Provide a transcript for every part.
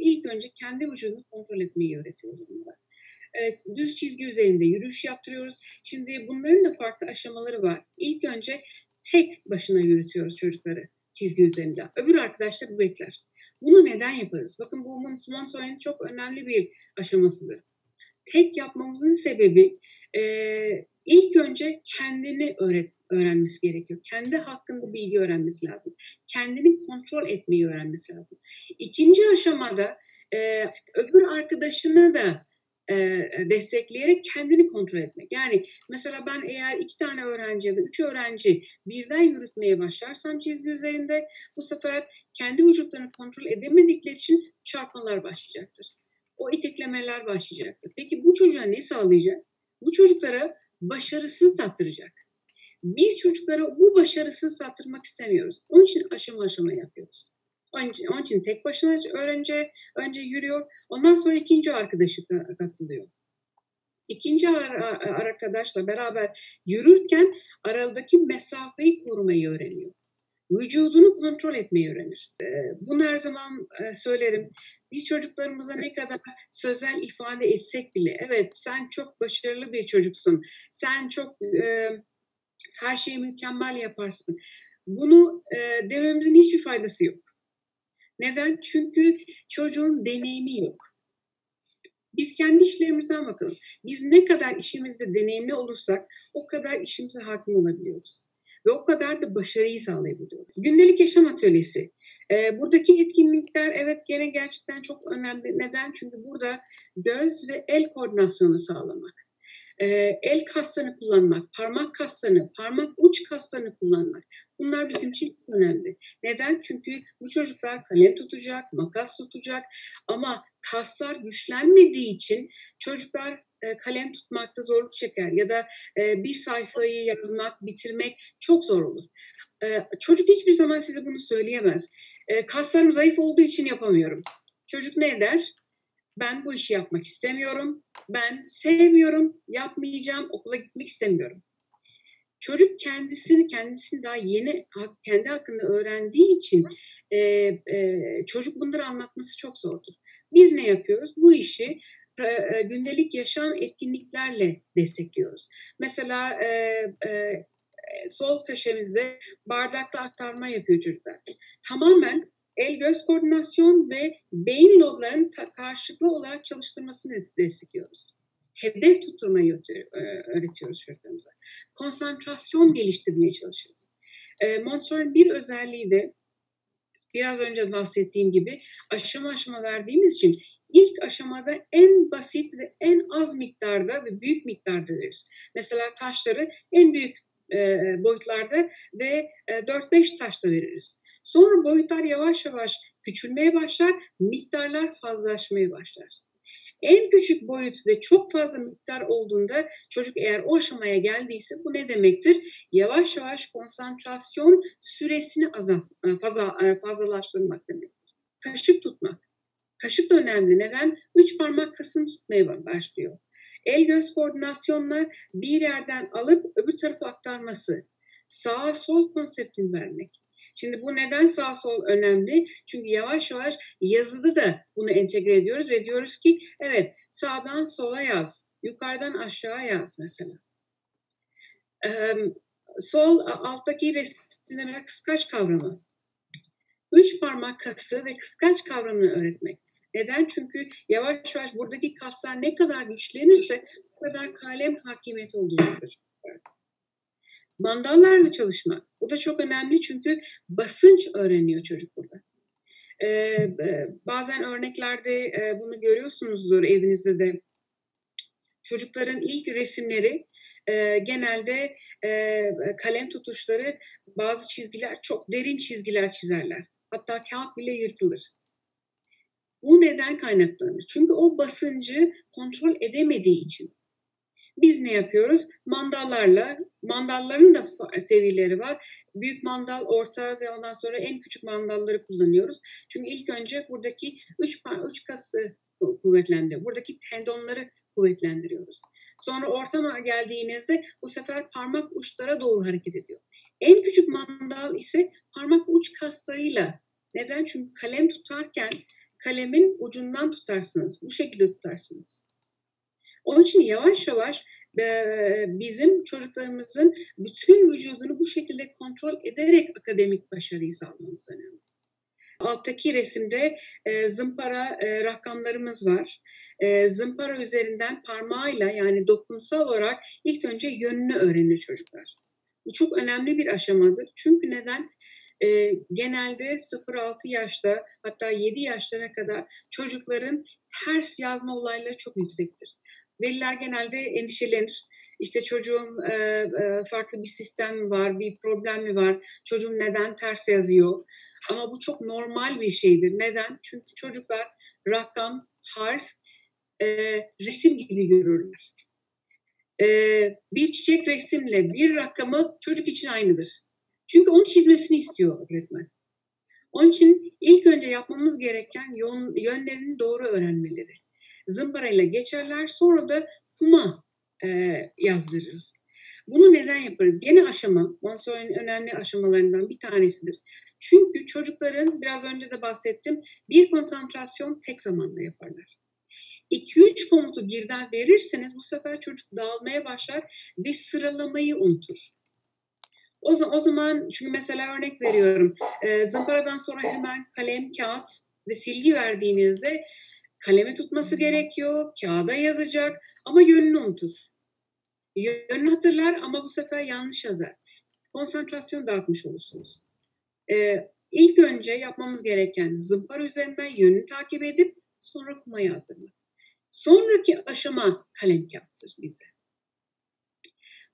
İlk önce kendi vücudunu kontrol etmeyi öğretiyoruz bunlara. Düz çizgi üzerinde yürüyüş yaptırıyoruz. Şimdi bunların da farklı aşamaları var. İlk önce tek başına yürütüyoruz çocukları çizgi üzerinde. Öbür arkadaşlar bu bekler. Bunu neden yaparız? Bakın bu Montessori'nin çok önemli bir aşamasıdır. Tek yapmamızın sebebi ilk önce kendini öğrenmesi gerekiyor. Kendi hakkında bilgi öğrenmesi lazım. Kendini kontrol etmeyi öğrenmesi lazım. İkinci aşamada öbür arkadaşını da destekleyerek kendini kontrol etmek. Yani mesela ben eğer 2 tane öğrenci ya da 3 öğrenci birden yürütmeye başlarsam çizgi üzerinde bu sefer kendi vücutlarını kontrol edemedikleri için çarpmalar başlayacaktır. O iteklemeler başlayacaktır. Peki bu çocuğa ne sağlayacak? Bu çocuklara başarısını tattıracak. Biz çocuklara bu başarısını tattırmak istemiyoruz. Onun için aşama aşama yapıyoruz. Onun için tek başına önce yürüyor. Ondan sonra ikinci arkadaşı katılıyor. İkinci arkadaşla beraber yürürken aradaki mesafeyi korumayı öğreniyor. Vücudunu kontrol etmeyi öğrenir. Bunu her zaman söylerim. Biz çocuklarımıza ne kadar sözel ifade etsek bile, evet sen çok başarılı bir çocuksun, sen çok her şeyi mükemmel yaparsın. Bunu dememizin hiçbir faydası yok. Neden? Çünkü çocuğun deneyimi yok. Biz kendi işlerimizden bakalım. Biz ne kadar işimizde deneyimli olursak o kadar işimize hakim olabiliyoruz. Ve o kadar da başarıyı sağlayabiliyoruz. Gündelik yaşam atölyesi. Buradaki etkinlikler evet gene gerçekten çok önemli. Neden? Çünkü burada göz ve el koordinasyonu sağlamak. El kaslarını kullanmak, parmak kaslarını, parmak uç kaslarını kullanmak. Bunlar bizim için önemli. Neden? Çünkü bu çocuklar kalem tutacak, makas tutacak ama kaslar güçlenmediği için çocuklar kalem tutmakta zorluk çeker ya da bir sayfayı yazmak, bitirmek çok zor olur. Çocuk hiçbir zaman size bunu söyleyemez. Kaslarım zayıf olduğu için yapamıyorum. Çocuk ne der? Ben bu işi yapmak istemiyorum, ben sevmiyorum, yapmayacağım, okula gitmek istemiyorum. Çocuk kendisini daha yeni, kendi hakkında öğrendiği için çocuk bunları anlatması çok zordur. Biz ne yapıyoruz? Bu işi gündelik yaşam etkinliklerle destekliyoruz. Mesela sol köşemizde bardakta aktarma yapıyor çocuklar. Tamamen el-göz koordinasyon ve beyin loblarının karşılıklı olarak çalıştırmasını destekliyoruz. Hedef tutturmayı öğretiyoruz çocuklarımıza. Konsantrasyon geliştirmeye çalışıyoruz. Montessori'nin bir özelliği de biraz önce bahsettiğim gibi aşama aşama verdiğimiz için ilk aşamada en basit ve en az miktarda ve büyük miktarda veririz. Mesela taşları en büyük boyutlarda ve 4-5 taşla veririz. Sonra boyutlar yavaş yavaş küçülmeye başlar, miktarlar fazlalaşmaya başlar. En küçük boyut ve çok fazla miktar olduğunda çocuk eğer o aşamaya geldiyse bu ne demektir? Yavaş yavaş konsantrasyon süresini fazlalaştırmak demektir. Kaşık tutmak. Kaşık da önemli. Neden? 3 parmak kasını tutmaya başlıyor. El-göz koordinasyonla bir yerden alıp öbür tarafa aktarması. Sağa sol konseptini vermek. Şimdi bu neden sağ sol önemli? Çünkü yavaş yavaş yazıda da bunu entegre ediyoruz ve diyoruz ki evet sağdan sola yaz, yukarıdan aşağı yaz mesela. Sol alttaki resimde kıskaç kavramı. 3 parmak kası ve kıskaç kavramını öğretmek. Neden? Çünkü yavaş yavaş buradaki kaslar ne kadar güçlenirse o kadar kalem hakimiyeti olduğunu görüyoruz. Mandallarla çalışmak. Bu da çok önemli çünkü basınç öğreniyor çocuk burada. Bazen örneklerde bunu görüyorsunuzdur evinizde de. Çocukların ilk resimleri genelde kalem tutuşları bazı çizgiler çok derin çizgiler çizerler. Hatta kağıt bile yırtılır. Bu neden kaynaklanır? Çünkü o basıncı kontrol edemediği için. Biz ne yapıyoruz? Mandalların da seviyeleri var. Büyük mandal, orta ve ondan sonra en küçük mandalları kullanıyoruz. Çünkü ilk önce buradaki 3 kası kuvvetlendiriyoruz. Buradaki tendonları kuvvetlendiriyoruz. Sonra ortama geldiğinizde bu sefer parmak uçlara doğru hareket ediyor. En küçük mandal ise parmak uç kaslarıyla. Neden? Çünkü kalem tutarken kalemin ucundan tutarsınız. Bu şekilde tutarsınız. Onun için yavaş yavaş bizim çocuklarımızın bütün vücudunu bu şekilde kontrol ederek akademik başarıyı sağlamamız önemli. Alttaki resimde zımpara rakamlarımız var. Zımpara üzerinden parmağıyla, yani dokunsal olarak ilk önce yönünü öğrenir çocuklar. Bu çok önemli bir aşamadır. Çünkü neden? Genelde 0-6 yaşta, hatta 7 yaşlara kadar çocukların ters yazma olayları çok yüksektir. Veliler genelde endişelenir. İşte çocuğum farklı bir sistem mi var, bir problem mi var, çocuğum neden ters yazıyor? Ama bu çok normal bir şeydir. Neden? Çünkü çocuklar rakam, harf, resim gibi görürler. Bir çiçek resimle bir rakamı çocuk için aynıdır. Çünkü onu çizmesini istiyor öğretmen. Onun için ilk önce yapmamız gereken yönlerini doğru öğrenmeleri. Zımbarayla geçerler, sonra da kuma yazdırırız. Bunu neden yaparız? Gene aşama, Montessori'nin önemli aşamalarından bir tanesidir. Çünkü çocukların, biraz önce de bahsettim, bir konsantrasyon tek zamanda yaparlar. 2-3 komutu birden verirseniz bu sefer çocuk dağılmaya başlar ve sıralamayı unutur. O zaman çünkü mesela örnek veriyorum, zımparadan sonra hemen kalem, kağıt ve silgi verdiğinizde kalemi tutması gerekiyor, kağıda yazacak ama yönünü unutur. Yönünü hatırlar ama bu sefer yanlış yazar. Konsantrasyon dağıtmış olursunuz. İlk önce yapmamız gereken zımpara üzerinden yönünü takip edip sonra kuma yazdırmak. Sonraki aşama kalem kağıttır bize.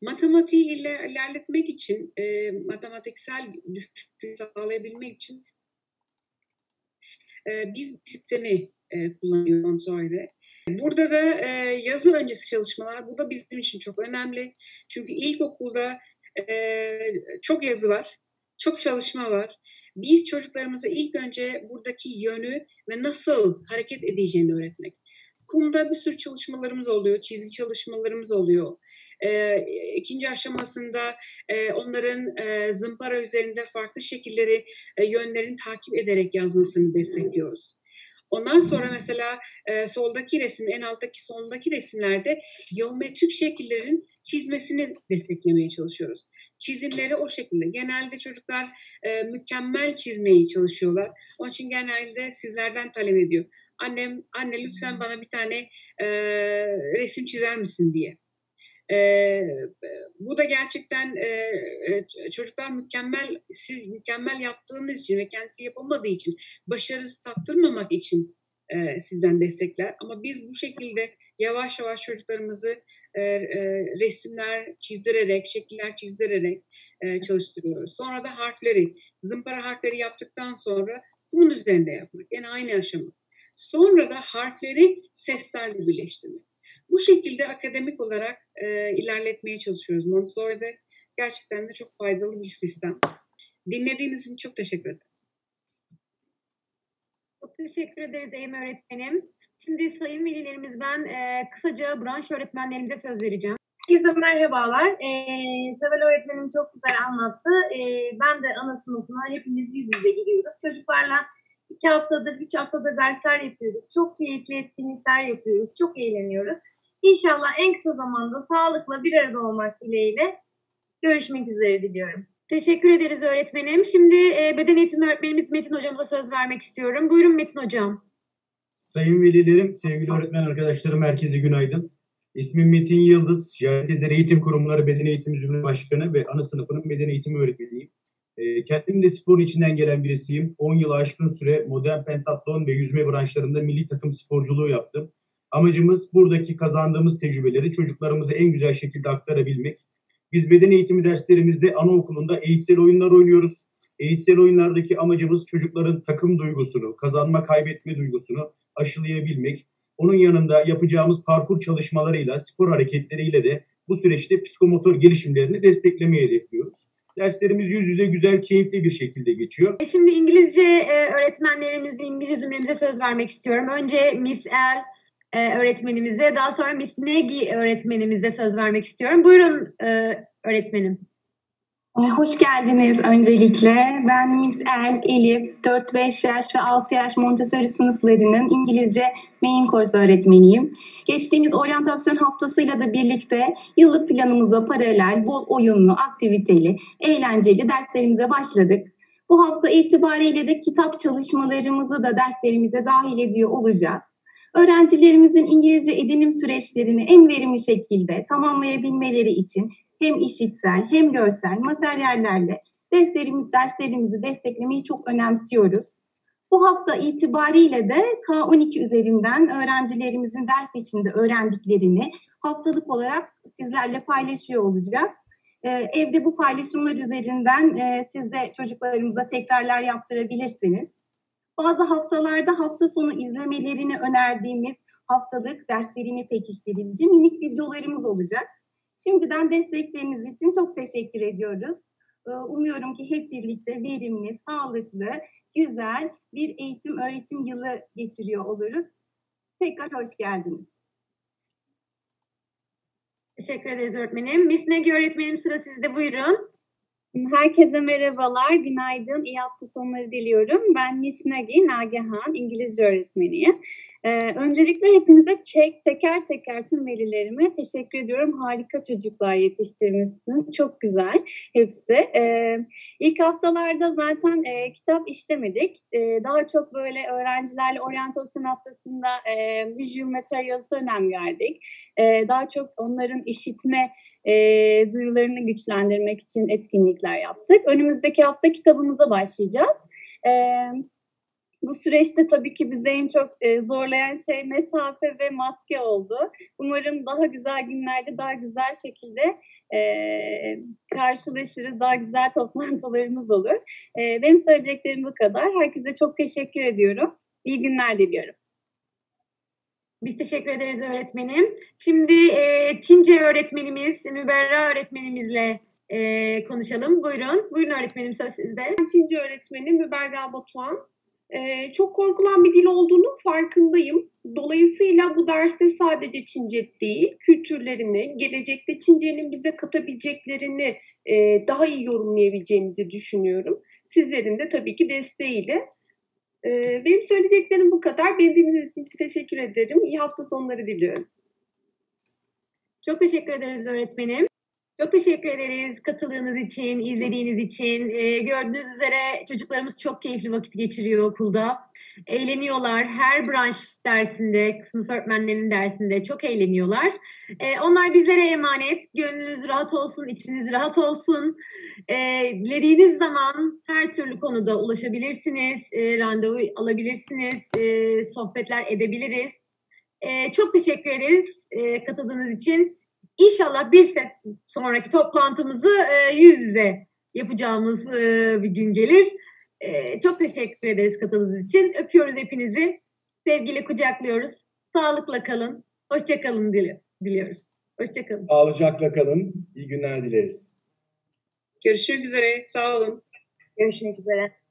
Matematiği ilerletmek için, matematiksel düşünceyi sağlayabilmek için biz sistemi kullanıyoruz Montessori'de. Burada da yazı öncesi çalışmalar, bu da bizim için çok önemli. Çünkü ilkokulda çok yazı var, çok çalışma var. Biz çocuklarımıza ilk önce buradaki yönü ve nasıl hareket edeceğini öğretmek. Kumda bir sürü çalışmalarımız oluyor, çizgi çalışmalarımız oluyor. İkinci aşamasında onların zımpara üzerinde farklı şekilleri, yönlerini takip ederek yazmasını destekliyoruz. Ondan sonra mesela soldaki resim, en alttaki sondaki resimlerde geometrik şekillerin çizmesini desteklemeye çalışıyoruz. Çizimleri o şekilde. Genelde çocuklar mükemmel çizmeyi çalışıyorlar. Onun için genelde sizlerden talep ediyor. Anne lütfen bana bir tane resim çizer misin diye. Bu da gerçekten çocuklar mükemmel, siz mükemmel yaptığınız için ve kendisi yapamadığı için başarısız tattırmamak için sizden destekler. Ama biz bu şekilde yavaş yavaş çocuklarımızı resimler çizdirerek, şekiller çizdirerek çalıştırıyoruz. Sonra da harfleri, zımpara harfleri yaptıktan sonra bunun üzerinde yapmak. Yani aynı aşama. Sonra da harfleri seslerle birleştirmek. Bu şekilde akademik olarak ilerletmeye çalışıyoruz. Montessori'de gerçekten de çok faydalı bir sistem. Dinlediğiniz için çok teşekkür ederim. Çok teşekkür ederiz Eğim öğretmenim. Şimdi sayın velilerimiz, ben kısaca branş öğretmenlerimize söz vereceğim. Herkese merhabalar. Seval öğretmenim çok güzel anlattı. Ben de ana sınıfına hepimiz yüz yüze geliyoruz. Çocuklarla 2 haftadır, 3 haftadır dersler yapıyoruz. Çok keyifli etkinlikler yapıyoruz. Çok eğleniyoruz. İnşallah en kısa zamanda sağlıkla bir arada olmak dileğiyle görüşmek üzere diliyorum. Teşekkür ederiz öğretmenim. Şimdi beden eğitimi öğretmenimiz Metin hocamıza söz vermek istiyorum. Buyurun Metin hocam. Sayın velilerim, sevgili öğretmen arkadaşlarım, herkese günaydın. İsmim Metin Yıldız. Jale Tezer Eğitim Kurumları Beden Eğitimi Zümre Başkanı ve ana sınıfının beden eğitimi öğretmeniyim. Kendim de sporun içinden gelen birisiyim. 10 yılı aşkın süre modern pentatlon ve yüzme branşlarında milli takım sporculuğu yaptım. Amacımız buradaki kazandığımız tecrübeleri çocuklarımıza en güzel şekilde aktarabilmek. Biz beden eğitimi derslerimizde anaokulunda eğitsel oyunlar oynuyoruz. Eğitsel oyunlardaki amacımız çocukların takım duygusunu, kazanma kaybetme duygusunu aşılayabilmek. Onun yanında yapacağımız parkur çalışmalarıyla, spor hareketleriyle de bu süreçte psikomotor gelişimlerini desteklemeye hedefliyoruz. Derslerimiz yüz yüze güzel, keyifli bir şekilde geçiyor. Şimdi İngilizce öğretmenlerimizle, İngilizce zümremize söz vermek istiyorum. Önce Miss Elle öğretmenimize, daha sonra Miss Nagi öğretmenimize söz vermek istiyorum. Buyurun öğretmenim. Hoş geldiniz öncelikle. Ben Miss Elle Elif, 4-5 yaş ve 6 yaş Montessori sınıflarının İngilizce main course öğretmeniyim. Geçtiğimiz oryantasyon haftasıyla da birlikte yıllık planımıza paralel, bol oyunlu, aktiviteli, eğlenceli derslerimize başladık. Bu hafta itibariyle de kitap çalışmalarımızı da derslerimize dahil ediyor olacağız. Öğrencilerimizin İngilizce edinim süreçlerini en verimli şekilde tamamlayabilmeleri için hem işitsel hem görsel materyallerle derslerimizi desteklemeyi çok önemsiyoruz. Bu hafta itibariyle de K12 üzerinden öğrencilerimizin ders içinde öğrendiklerini haftalık olarak sizlerle paylaşıyor olacağız. Evde bu paylaşımlar üzerinden siz de çocuklarımıza tekrarlar yaptırabilirsiniz. Bazı haftalarda hafta sonu izlemelerini önerdiğimiz haftalık derslerini pekiştirici minik videolarımız olacak. Şimdiden destekleriniz için çok teşekkür ediyoruz. Umuyorum ki hep birlikte verimli, sağlıklı, güzel bir eğitim-öğretim yılı geçiriyor oluruz. Tekrar hoş geldiniz. Teşekkür ederiz öğretmenim. Miss Nagi öğretmenim, sıra sizde, buyurun. Herkese merhabalar, günaydın, iyi hafta sonları diliyorum. Ben Miss Nagi, Nagehan, İngilizce öğretmeniyim. Öncelikle hepinize teker teker tüm velilerime teşekkür ediyorum. Harika çocuklar yetiştirmişsiniz, çok güzel hepsi. İlk haftalarda zaten kitap işlemedik. Daha çok böyle öğrencilerle oryantasyon haftasında visual materials'a önem verdik. Daha çok onların işitme duyularını güçlendirmek için etkinlikler yaptık. Önümüzdeki hafta kitabımıza başlayacağız. Bu süreçte tabii ki bizi en çok zorlayan şey mesafe ve maske oldu. Umarım daha güzel günlerde daha güzel şekilde karşılaşırız, daha güzel toplantılarımız olur. Benim söyleyeceklerim bu kadar. Herkese çok teşekkür ediyorum. İyi günler diliyorum. Biz teşekkür ederiz öğretmenim. Şimdi Çince öğretmenimiz, Müberra öğretmenimizle konuşalım. Buyurun. Buyurun öğretmenim, söz sizde. Çince öğretmenim Müberra Batuan. Çok korkulan bir dil olduğunun farkındayım. Dolayısıyla bu derste sadece Çince değil, kültürlerini, gelecekte Çince'nin bize katabileceklerini daha iyi yorumlayabileceğimizi düşünüyorum. Sizlerin de tabii ki desteğiyle. Benim söyleyeceklerim bu kadar. Beni dinlediğiniz için teşekkür ederim. İyi hafta sonları diliyorum. Çok teşekkür ederiz öğretmenim. Çok teşekkür ederiz katıldığınız için, izlediğiniz için. Gördüğünüz üzere çocuklarımız çok keyifli vakit geçiriyor okulda. Eğleniyorlar. Her branş dersinde, sınıf öğretmenlerinin dersinde çok eğleniyorlar. Onlar bizlere emanet. Gönlünüz rahat olsun, içiniz rahat olsun. Dilediğiniz zaman her türlü konuda ulaşabilirsiniz. Randevu alabilirsiniz. Sohbetler edebiliriz. Çok teşekkür ederiz katıldığınız için. İnşallah bir sonraki toplantımızı yüz yüze yapacağımız bir gün gelir. Çok teşekkür ederiz katıldığınız için. Öpüyoruz hepinizi. Sevgiyle kucaklıyoruz. Sağlıkla kalın. Hoşça kalın diliyoruz. Hoşça kalın. Sağlıcakla kalın. İyi günler dileriz. Görüşmek üzere. Sağ olun. Görüşmek üzere.